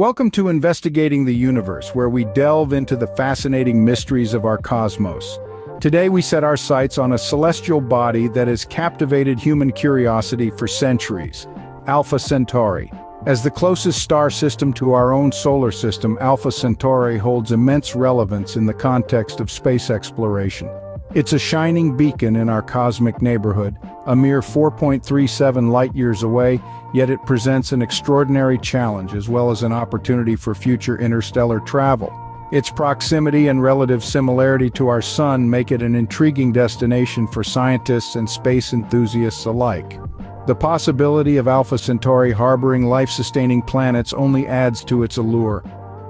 Welcome to Investigating the Universe, where we delve into the fascinating mysteries of our cosmos. Today we set our sights on a celestial body that has captivated human curiosity for centuries, Alpha Centauri. As the closest star system to our own solar system, Alpha Centauri holds immense relevance in the context of space exploration. It's a shining beacon in our cosmic neighborhood, a mere 4.37 light-years away, yet it presents an extraordinary challenge as well as an opportunity for future interstellar travel. Its proximity and relative similarity to our Sun make it an intriguing destination for scientists and space enthusiasts alike. The possibility of Alpha Centauri harboring life-sustaining planets only adds to its allure.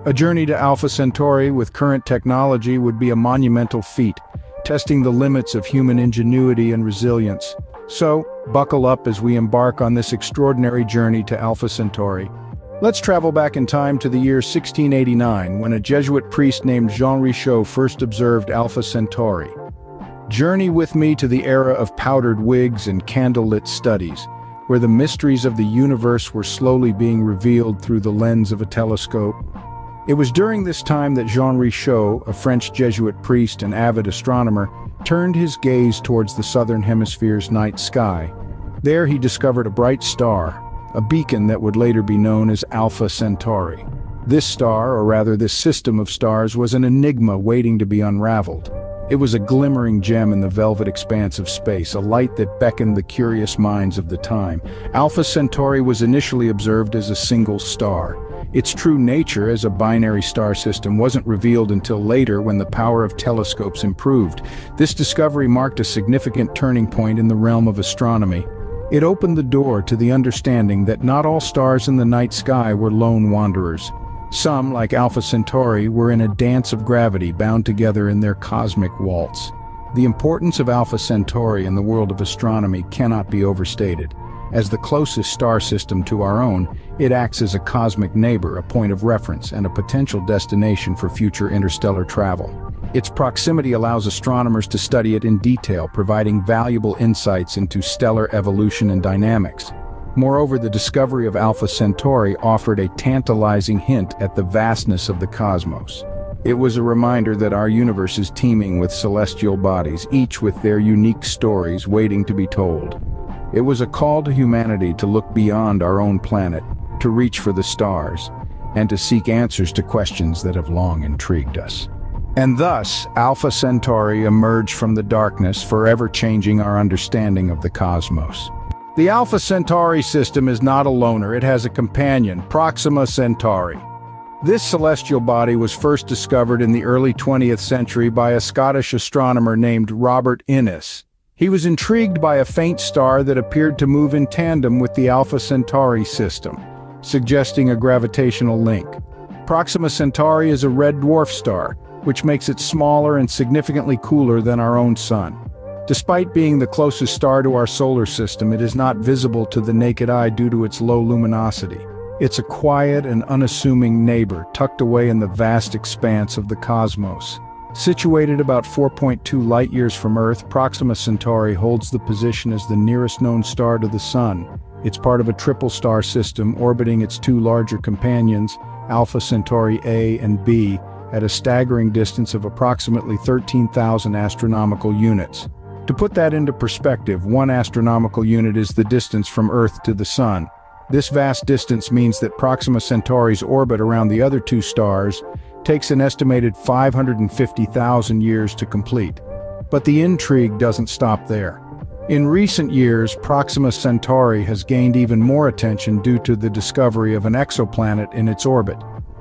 A journey to Alpha Centauri with current technology would be a monumental feat, testing the limits of human ingenuity and resilience. So, buckle up as we embark on this extraordinary journey to Alpha Centauri. Let's travel back in time to the year 1689, when a Jesuit priest named Jean Richaud first observed Alpha Centauri. Journey with me to the era of powdered wigs and candlelit studies, where the mysteries of the universe were slowly being revealed through the lens of a telescope. It was during this time that Jean Richaud, a French Jesuit priest and avid astronomer, turned his gaze towards the southern hemisphere's night sky. There he discovered a bright star, a beacon that would later be known as Alpha Centauri. This star, or rather this system of stars, was an enigma waiting to be unraveled. It was a glimmering gem in the velvet expanse of space, a light that beckoned the curious minds of the time. Alpha Centauri was initially observed as a single star. Its true nature as a binary star system wasn't revealed until later, when the power of telescopes improved. This discovery marked a significant turning point in the realm of astronomy. It opened the door to the understanding that not all stars in the night sky were lone wanderers. Some, like Alpha Centauri, were in a dance of gravity, bound together in their cosmic waltz. The importance of Alpha Centauri in the world of astronomy cannot be overstated. As the closest star system to our own, it acts as a cosmic neighbor, a point of reference, and a potential destination for future interstellar travel. Its proximity allows astronomers to study it in detail, providing valuable insights into stellar evolution and dynamics. Moreover, the discovery of Alpha Centauri offered a tantalizing hint at the vastness of the cosmos. It was a reminder that our universe is teeming with celestial bodies, each with their unique stories waiting to be told. It was a call to humanity to look beyond our own planet, to reach for the stars, and to seek answers to questions that have long intrigued us. And thus, Alpha Centauri emerged from the darkness, forever changing our understanding of the cosmos. The Alpha Centauri system is not a loner, it has a companion, Proxima Centauri. This celestial body was first discovered in the early 20th century by a Scottish astronomer named Robert Innes. He was intrigued by a faint star that appeared to move in tandem with the Alpha Centauri system, suggesting a gravitational link. Proxima Centauri is a red dwarf star, which makes it smaller and significantly cooler than our own Sun. Despite being the closest star to our solar system, it is not visible to the naked eye due to its low luminosity. It's a quiet and unassuming neighbor, tucked away in the vast expanse of the cosmos. Situated about 4.2 light-years from Earth, Proxima Centauri holds the position as the nearest known star to the Sun. It's part of a triple star system orbiting its two larger companions, Alpha Centauri A and B, at a staggering distance of approximately 13,000 astronomical units. To put that into perspective, one astronomical unit is the distance from Earth to the Sun. This vast distance means that Proxima Centauri's orbit around the other two stars takes an estimated 550,000 years to complete. But the intrigue doesn't stop there. In recent years, Proxima Centauri has gained even more attention due to the discovery of an exoplanet in its orbit.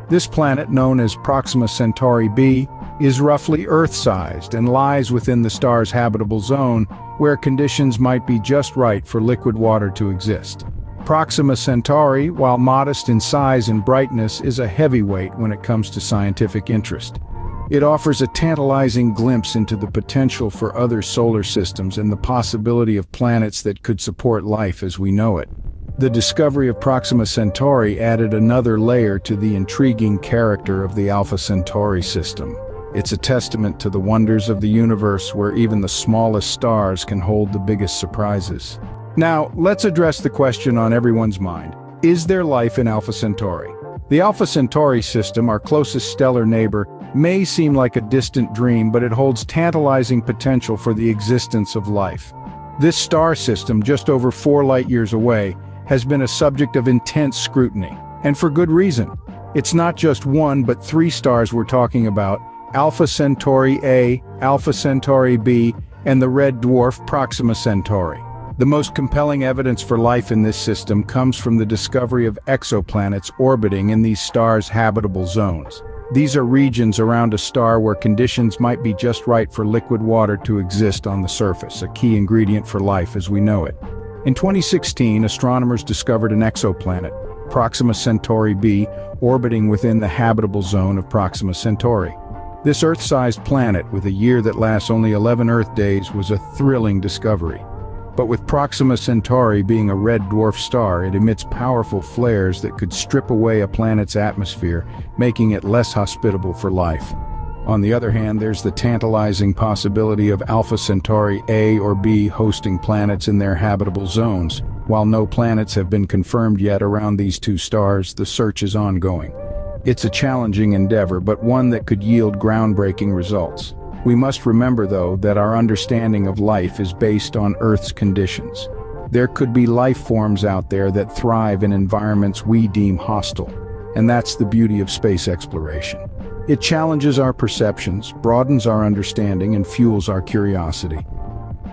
This planet, known as Proxima Centauri b, is roughly Earth-sized and lies within the star's habitable zone, where conditions might be just right for liquid water to exist. Proxima Centauri, while modest in size and brightness, is a heavyweight when it comes to scientific interest. It offers a tantalizing glimpse into the potential for other solar systems and the possibility of planets that could support life as we know it. The discovery of Proxima Centauri added another layer to the intriguing character of the Alpha Centauri system. It's a testament to the wonders of the universe, where even the smallest stars can hold the biggest surprises. Now, let's address the question on everyone's mind. Is there life in Alpha Centauri? The Alpha Centauri system, our closest stellar neighbor, may seem like a distant dream, but it holds tantalizing potential for the existence of life. This star system, just over 4 light-years away, has been a subject of intense scrutiny, and for good reason. It's not just one but 3 stars we're talking about: Alpha Centauri A, Alpha Centauri B, and the red dwarf Proxima Centauri. The most compelling evidence for life in this system comes from the discovery of exoplanets orbiting in these stars' habitable zones. These are regions around a star where conditions might be just right for liquid water to exist on the surface, a key ingredient for life as we know it. In 2016, astronomers discovered an exoplanet, Proxima Centauri b, orbiting within the habitable zone of Proxima Centauri. This Earth-sized planet, with a year that lasts only 11 Earth days, was a thrilling discovery. But with Proxima Centauri being a red dwarf star, it emits powerful flares that could strip away a planet's atmosphere, making it less hospitable for life. On the other hand, there's the tantalizing possibility of Alpha Centauri A or B hosting planets in their habitable zones. While no planets have been confirmed yet around these 2 stars, the search is ongoing. It's a challenging endeavor, but one that could yield groundbreaking results. We must remember, though, that our understanding of life is based on Earth's conditions. There could be life forms out there that thrive in environments we deem hostile. And that's the beauty of space exploration. It challenges our perceptions, broadens our understanding, and fuels our curiosity.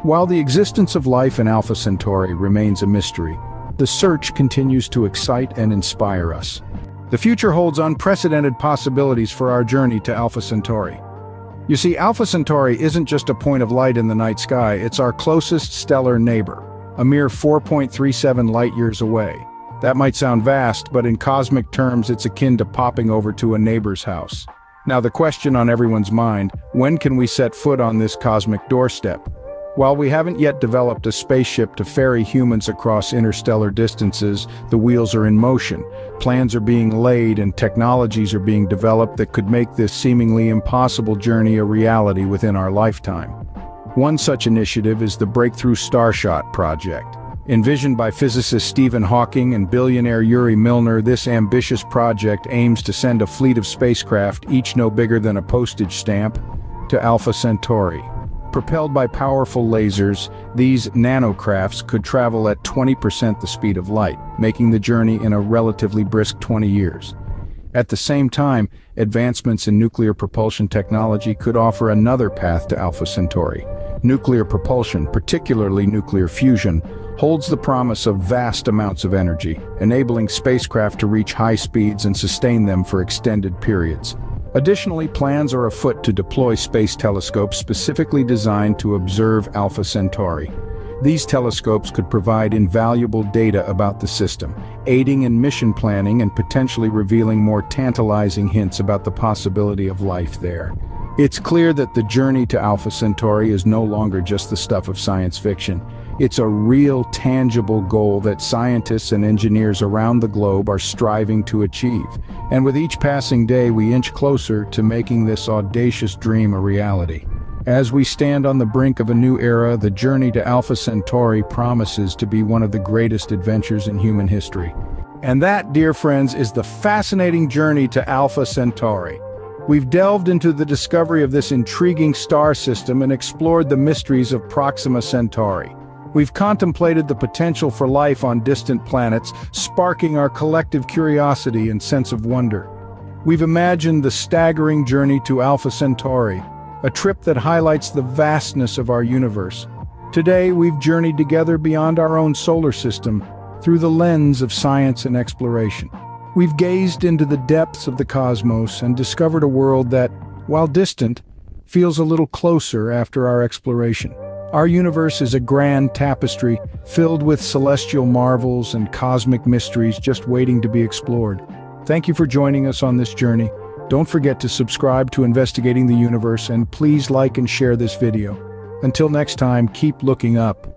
While the existence of life in Alpha Centauri remains a mystery, the search continues to excite and inspire us. The future holds unprecedented possibilities for our journey to Alpha Centauri. You see, Alpha Centauri isn't just a point of light in the night sky, it's our closest stellar neighbor, a mere 4.37 light-years away. That might sound vast, but in cosmic terms it's akin to popping over to a neighbor's house. Now the question on everyone's mind: when can we set foot on this cosmic doorstep? While we haven't yet developed a spaceship to ferry humans across interstellar distances, the wheels are in motion. Plans are being laid and technologies are being developed that could make this seemingly impossible journey a reality within our lifetime. One such initiative is the Breakthrough Starshot Project. Envisioned by physicist Stephen Hawking and billionaire Yuri Milner, this ambitious project aims to send a fleet of spacecraft, each no bigger than a postage stamp, to Alpha Centauri. Propelled by powerful lasers, these nanocrafts could travel at 20% the speed of light, making the journey in a relatively brisk 20 years. At the same time, advancements in nuclear propulsion technology could offer another path to Alpha Centauri. Nuclear propulsion, particularly nuclear fusion, holds the promise of vast amounts of energy, enabling spacecraft to reach high speeds and sustain them for extended periods. Additionally, plans are afoot to deploy space telescopes specifically designed to observe Alpha Centauri. These telescopes could provide invaluable data about the system, aiding in mission planning and potentially revealing more tantalizing hints about the possibility of life there. It's clear that the journey to Alpha Centauri is no longer just the stuff of science fiction. It's a real, tangible goal that scientists and engineers around the globe are striving to achieve. And with each passing day, we inch closer to making this audacious dream a reality. As we stand on the brink of a new era, the journey to Alpha Centauri promises to be one of the greatest adventures in human history. And that, dear friends, is the fascinating journey to Alpha Centauri. We've delved into the discovery of this intriguing star system and explored the mysteries of Proxima Centauri. We've contemplated the potential for life on distant planets, sparking our collective curiosity and sense of wonder. We've imagined the staggering journey to Alpha Centauri, a trip that highlights the vastness of our universe. Today, we've journeyed together beyond our own solar system, through the lens of science and exploration. We've gazed into the depths of the cosmos and discovered a world that, while distant, feels a little closer after our exploration. Our universe is a grand tapestry, filled with celestial marvels and cosmic mysteries just waiting to be explored. Thank you for joining us on this journey. Don't forget to subscribe to Investigating the Universe, and please like and share this video. Until next time, keep looking up.